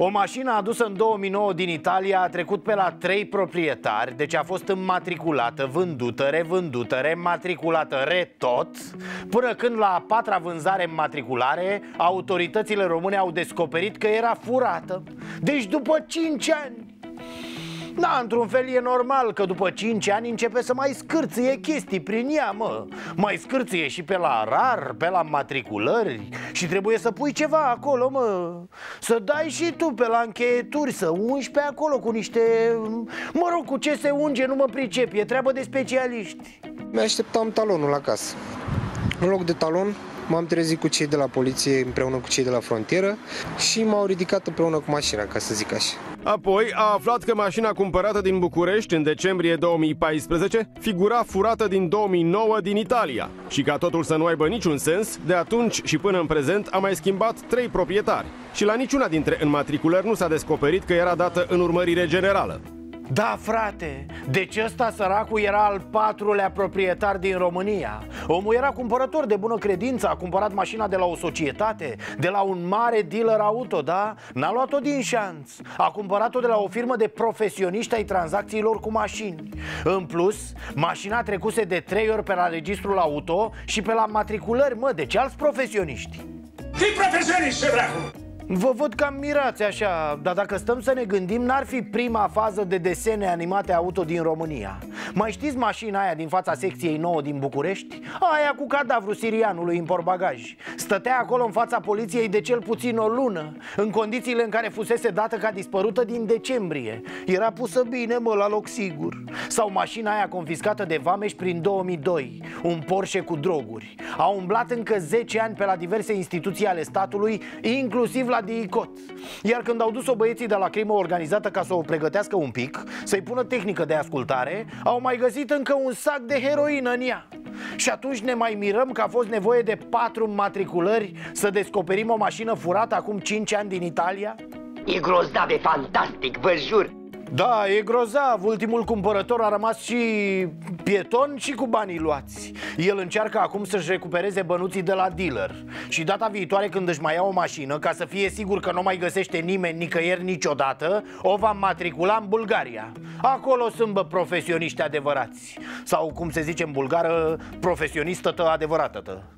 O mașină adusă în 2009 din Italia a trecut pe la 3 proprietari, deci a fost înmatriculată, vândută, revândută, rematriculată, retot, până când la a 4-a vânzare în matriculare, autoritățile române au descoperit că era furată. Deci după 5 ani... Da, într-un fel e normal că după 5 ani începe să mai scârție chestii prin ea, mă. Mai scârție și pe la rar, pe la matriculări. Și trebuie să pui ceva acolo, mă. Să dai și tu pe la încheieturi, să ungi pe acolo cu niște... Mă rog, cu ce se unge nu mă pricep, e treabă de specialiști. Mi-așteptam talonul la casă. În loc de talon, m-am trezit cu cei de la poliție împreună cu cei de la frontieră și m-au ridicat împreună cu mașina, ca să zic așa. Apoi a aflat că mașina cumpărată din București în decembrie 2014 figura furată din 2009 din Italia și, ca totul să nu aibă niciun sens, de atunci și până în prezent a mai schimbat 3 proprietari și la niciuna dintre înmatriculări nu s-a descoperit că era dată în urmărire generală. Da, frate, deci ăsta săracul era al 4-lea proprietar din România. Omul era cumpărător de bună credință, a cumpărat mașina de la o societate, de la un mare dealer auto, da? N-a luat-o din șanț, a cumpărat-o de la o firmă de profesioniști ai tranzacțiilor cu mașini. În plus, mașina trecuse de 3 ori pe la registrul auto și pe la matriculări, mă, deci alți profesioniști. Fii profesioniști, ce vreau! Vă văd cam mirați așa, dar dacă stăm să ne gândim, n-ar fi prima fază de desene animate auto din România. Mai știți mașina aia din fața secției 9 din București? Aia cu cadavrul sirianului în portbagaj. Stătea acolo în fața poliției de cel puțin o lună, în condițiile în care fusese dată ca dispărută din decembrie. Era pusă bine, mă, la loc sigur. Sau mașina aia confiscată de Vameș prin 2002, un Porsche cu droguri. A umblat încă 10 ani pe la diverse instituții ale statului, inclusiv la DICOT. Iar când au dus-o băieții de la crimă organizată ca să o pregătească un pic, să-i pună tehnică de ascultare, au mai găsit încă un sac de heroină în ea. Și atunci ne mai mirăm că a fost nevoie de 4 matriculări să descoperim o mașină furată acum 5 ani din Italia? E grozav, e fantastic, vă jur! Da, e grozav, ultimul cumpărător a rămas și pieton și cu banii luați. El încearcă acum să-și recupereze bănuții de la dealer. Și data viitoare când își mai ia o mașină, ca să fie sigur că nu mai găsește nimeni nicăieri niciodată, o va matricula în Bulgaria. Acolo sâmbă profesioniști adevărați. Sau, cum se zice în bulgară, profesionistă-tă adevărată-tă.